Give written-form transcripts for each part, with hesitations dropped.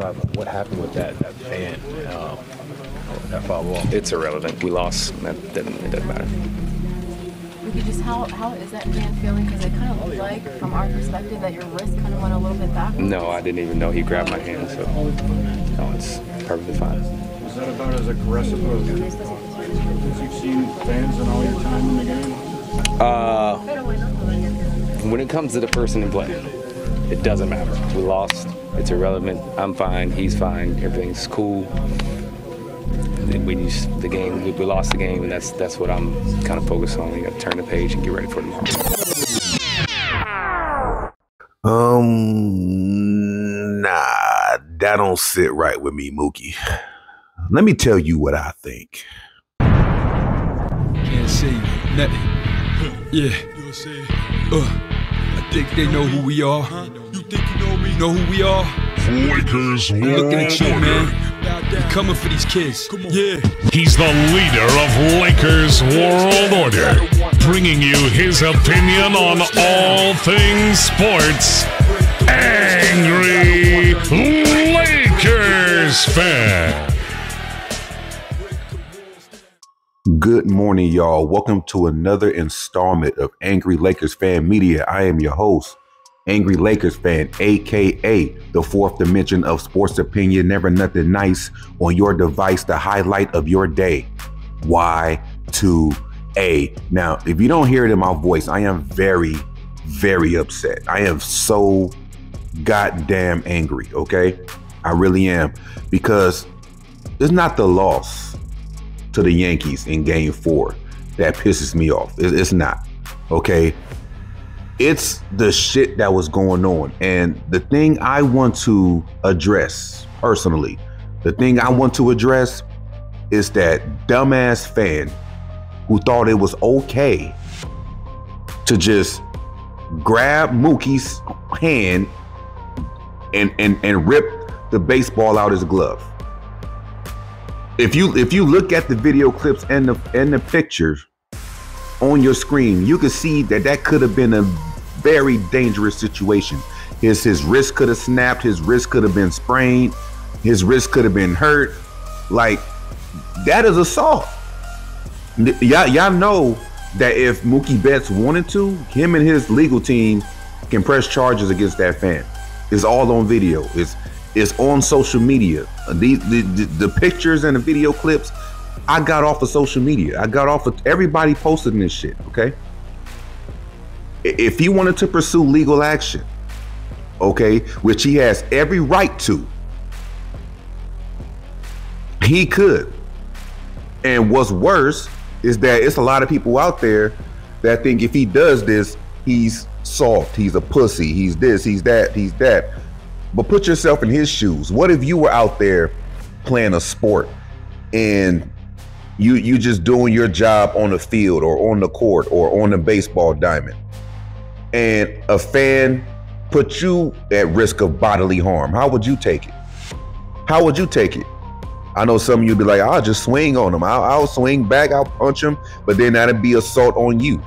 about what happened with that fan, that foul ball? It's irrelevant. We lost. It doesn't matter. Mookie, just how is that fan feeling? Because it kind of looked like, from our perspective, that your wrist kind of went a little bit backwards. No, I didn't even know he grabbed my hand, so no, it's perfectly fine. Was that about as aggressive as you've seen fans in all your time in the game? When it comes to the person in play, it doesn't matter. We lost. It's irrelevant. I'm fine. He's fine. Everything's cool. We lost the game, and that's what I'm kind of focused on. We got to turn the page and get ready for tomorrow. Nah, that don't sit right with me, Mookie. Let me tell you what I think. Can't say nothing. Yeah. I think they know who we are. Huh? You think you know me? Know who we are? Lakers. I'm looking at you, man. We're coming for these kids. Yeah. He's the leader of Lakers World Order, bringing you his opinion on all things sports. Angry Lakers fan. Good morning, y'all. Welcome to another installment of Angry Lakers Fan Media. I am your host, Angry Lakers Fan, aka the fourth dimension of sports opinion, never nothing nice on your device, the highlight of your day. Y2A. Now, if you don't hear it in my voice, I am very, very upset. I am so goddamn angry, okay? I really am, because it's not the loss to the Yankees in Game 4 that pisses me off. It's not, okay? It's the shit that was going on. And the thing I want to address personally, the thing I want to address is that dumbass fan who thought it was okay to just grab Mookie's hand and rip the baseball out his glove. If you look at the video clips and the pictures on your screen, you can see that could have been a very dangerous situation. His wrist could have snapped, his wrist could have been sprained, his wrist could have been hurt. Like, that is assault. Y'all know that if Mookie Betts wanted to, him and his legal team can press charges against that fan. It's all on video. It's on social media. The pictures and the video clips, I got off of social media. I got off of everybody posting this shit, okay? If he wanted to pursue legal action, okay, which he has every right to, he could. And what's worse is that it's a lot of people out there that think if he does this, he's soft, he's a pussy, he's this, he's that, he's that. But put yourself in his shoes. What if you were out there playing a sport and you just doing your job on the field or on the court or on the baseball diamond, and a fan put you at risk of bodily harm? How would you take it? How would you take it? I know some of you be like, I'll just swing on him. I'll swing back, I'll punch him, but then that'd be assault on you.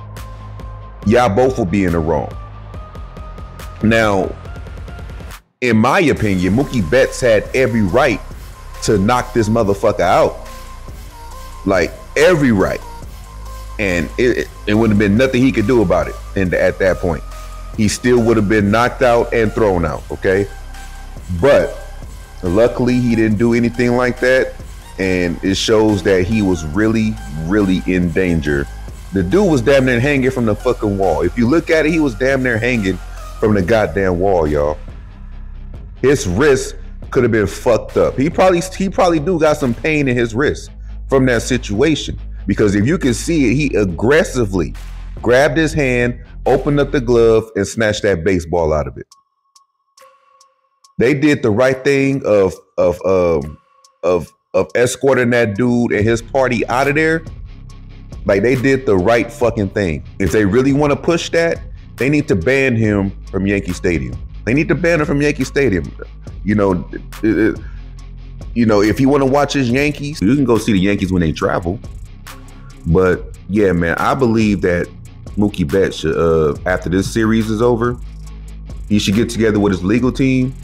Y'all both will be in the wrong. Now, in my opinion, Mookie Betts had every right to knock this motherfucker out. Like, every right. And it wouldn't have been nothing he could do about it. And at that point, he still would have been knocked out and thrown out, okay? But luckily, he didn't do anything like that. And it shows that he was really, really in danger. The dude was damn near hanging from the fucking wall. If you look at it, he was damn near hanging from the goddamn wall, y'all. His wrist could have been fucked up. He probably do got some pain in his wrist from that situation, because if you can see it, he aggressively grabbed his hand, opened up the glove, and snatched that baseball out of it. They did the right thing of escorting that dude and his party out of there. Like, they did the right fucking thing. If they really want to push that, they need to ban him from Yankee Stadium. They need to ban him from Yankee Stadium. You know, if you want to watch his Yankees, you can go see the Yankees when they travel. But yeah, man, I believe that Mookie Betts should, after this series is over, he should get together with his legal team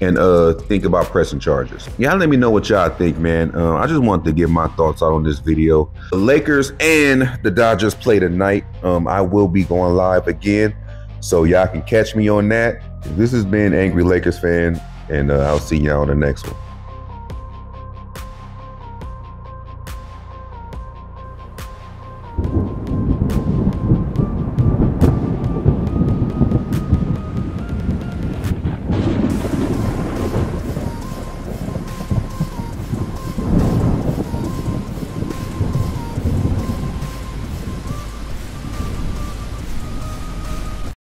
and think about pressing charges. Y'all let me know what y'all think, man. I just wanted to give my thoughts out on this video. The Lakers and the Dodgers play tonight. I will be going live again, so y'all can catch me on that. This has been Angry Lakers Fan, and I'll see y'all on the next one.